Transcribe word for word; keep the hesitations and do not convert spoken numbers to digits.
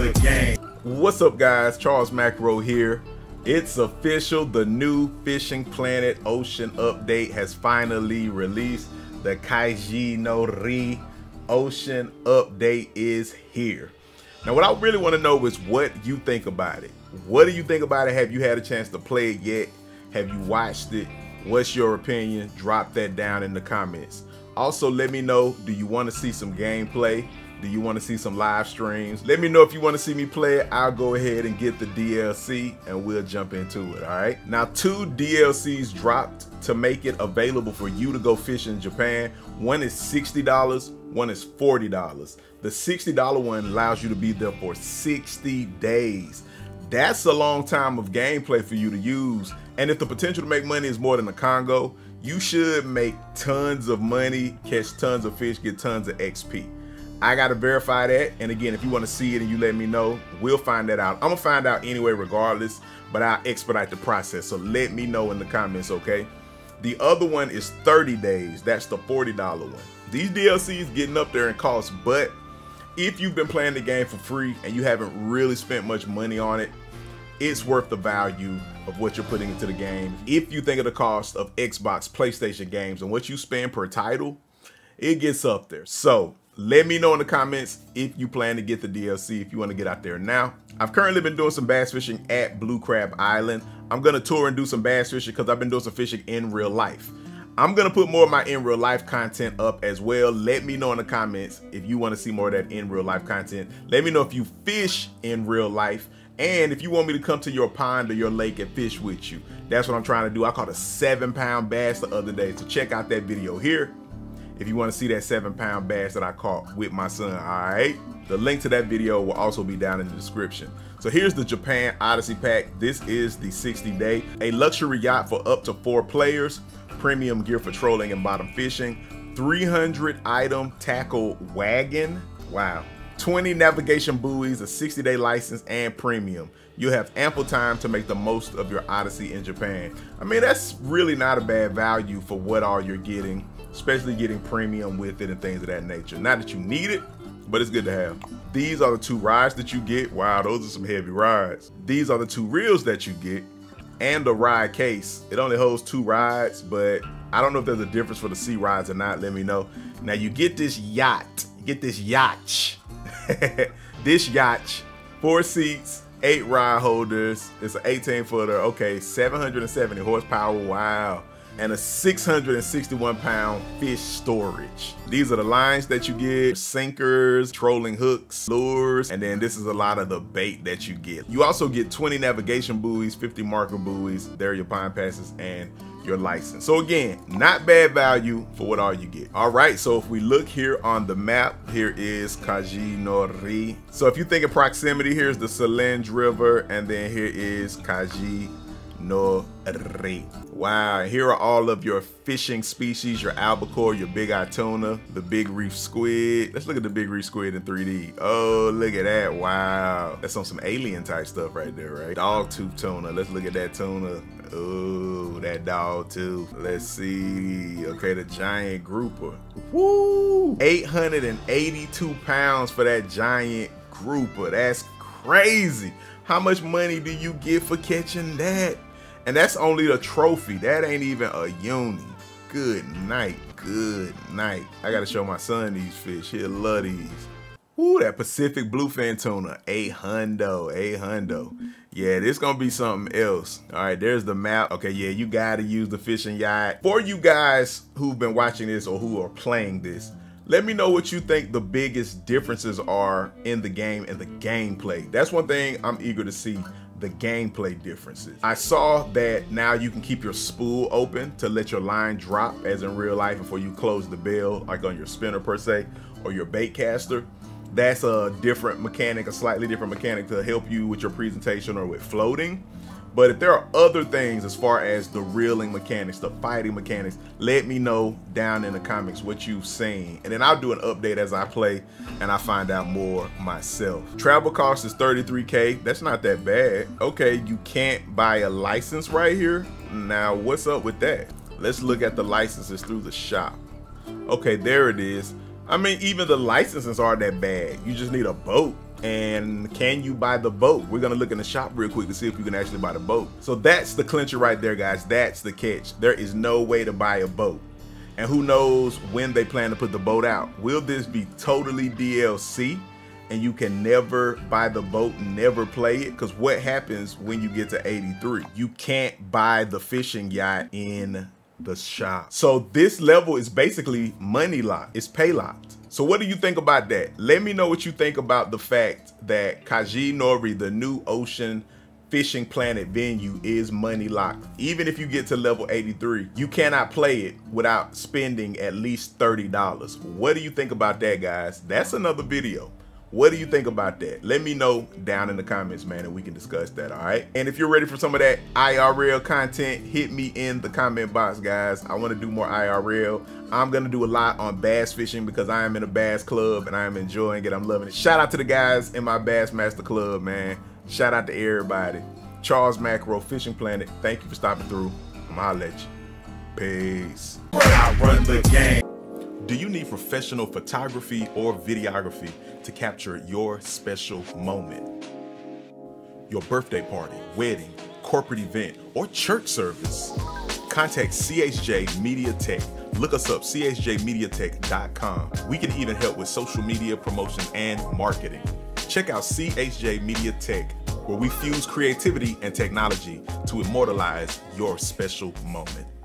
the game. What's up guys, Charles Macro here. It's official, the new Fishing Planet Ocean update has finally released. The Kaiji No Ri Ocean update is here. Now what I really want to know is what you think about it. What do you think about it? Have you had a chance to play it yet? Have you watched it? What's your opinion? Drop that down in the comments. Also, let me know, do you want to see some gameplay? Do you want to see some live streams? Let me know if you want to see me play it. I'll go ahead and get the D L C and we'll jump into it, all right? Now, two D L Cs dropped to make it available for you to go fish in Japan. One is sixty dollars, one is forty dollars. The sixty dollar one allows you to be there for sixty days. That's a long time of gameplay for you to use. And if the potential to make money is more than the Congo, you should make tons of money, catch tons of fish, get tons of X P. I gotta verify that, and again, if you wanna see it and you let me know, we'll find that out. I'm gonna find out anyway regardless, but I'll expedite the process, so let me know in the comments, okay? The other one is thirty days, that's the forty dollar one. These D L Cs getting up there in cost, but if you've been playing the game for free and you haven't really spent much money on it, it's worth the value of what you're putting into the game. If you think of the cost of Xbox, PlayStation games, and what you spend per title, it gets up there. So let me know in the comments if you plan to get the D L C, if you want to get out there now. I've currently been doing some bass fishing at Blue Crab Island. I'm going to tour and do some bass fishing because I've been doing some fishing in real life. I'm going to put more of my in real life content up as well. Let me know in the comments if you want to see more of that in real life content. Let me know if you fish in real life and if you want me to come to your pond or your lake and fish with you. That's what I'm trying to do. I caught a seven pound bass the other day, so check out that video here if you want to see that seven pound bass that I caught with my son, all right? The link to that video will also be down in the description. So here's the Japan Odyssey pack. This is the sixty day, a luxury yacht for up to four players, premium gear for trolling and bottom fishing, three hundred item tackle wagon, wow. twenty navigation buoys, a sixty day license, and premium. You'll have ample time to make the most of your Odyssey in Japan. I mean, that's really not a bad value for what all you're getting, especially getting premium with it and things of that nature. Not that you need it, but it's good to have. These are the two rods that you get. Wow, those are some heavy rods. These are the two reels that you get and the rod case. It only holds two rods, but I don't know if there's a difference for the sea rods or not. Let me know. Now you get this yacht, you get this yacht. This yacht, four seats, eight rod holders. It's an eighteen footer. Okay, seven hundred seventy horsepower. Wow. And a six hundred sixty-one pound fish storage. These are the lines that you get, sinkers, trolling hooks, lures, and then this is a lot of the bait that you get. You also get twenty navigation buoys, fifty marker buoys. There are your pond passes and your license. So again, not bad value for what all you get. All right, so if we look here on the map, here is Kaiji No Ri. So if you think of proximity, here's the Selenge River, and then here is Kaiji No Ri. Wow, here are all of your fishing species, your albacore, your big eye tuna, the big reef squid. Let's look at the big reef squid in three D. Oh, look at that, wow. That's on some alien type stuff right there, right? Dog tooth tuna, let's look at that tuna. Oh, that dog tooth. Let's see, okay, the giant grouper. Woo! eight hundred eighty-two pounds for that giant grouper, that's crazy. How much money do you get for catching that? And that's only the trophy. That ain't even a uni. Good night. Good night. I gotta show my son these fish. He'll love these. Ooh, that Pacific bluefin tuna. A hundo. A hundo. Yeah, this gonna be something else. All right, there's the map. Okay, yeah, you gotta use the fishing yacht. For you guys who've been watching this or who are playing this, let me know what you think the biggest differences are in the game and the gameplay. That's one thing I'm eager to see. The gameplay differences. I saw that now you can keep your spool open to let your line drop as in real life before you close the bell, like on your spinner per se, or your bait caster. That's a different mechanic, a slightly different mechanic to help you with your presentation or with floating. But if there are other things as far as the reeling mechanics, the fighting mechanics, let me know down in the comments what you've seen. And then I'll do an update as I play and I find out more myself. Travel cost is thirty-three K. That's not that bad. Okay, you can't buy a license right here. Now, what's up with that? Let's look at the licenses through the shop. Okay, there it is. I mean, even the licenses aren't that bad. You just need a boat. And can you buy the boat? We're gonna look in the shop real quick to see if you can actually buy the boat. So that's the clincher right there, guys. That's the catch. There is no way to buy a boat. And who knows when they plan to put the boat out. Will this be totally D L C and you can never buy the boat, never play it? Because what happens when you get to eighty-three? You can't buy the fishing yacht in the shop. So this level is basically money locked. It's pay locked. So what do you think about that? Let me know what you think about the fact that Kaiji No Ri, the new ocean Fishing Planet venue, is money locked. Even if you get to level eighty-three, you cannot play it without spending at least thirty dollars. What do you think about that, guys? That's another video. What do you think about that? Let me know down in the comments, man, and we can discuss that, all right? And if you're ready for some of that I R L content, hit me in the comment box, guys. I want to do more I R L. I'm going to do a lot on bass fishing because I am in a bass club and I am enjoying it. I'm loving it. Shout out to the guys in my Bassmaster Club, man. Shout out to everybody. Charles Macro, Fishing Planet, thank you for stopping through. I'm holla at you. Peace. I run the game. Do you need professional photography or videography to capture your special moment? Your birthday party, wedding, corporate event, or church service? Contact C H J Media Tech. Look us up, C H J media tech dot com. We can even help with social media promotion and marketing. Check out C H J Media Tech, where we fuse creativity and technology to immortalize your special moment.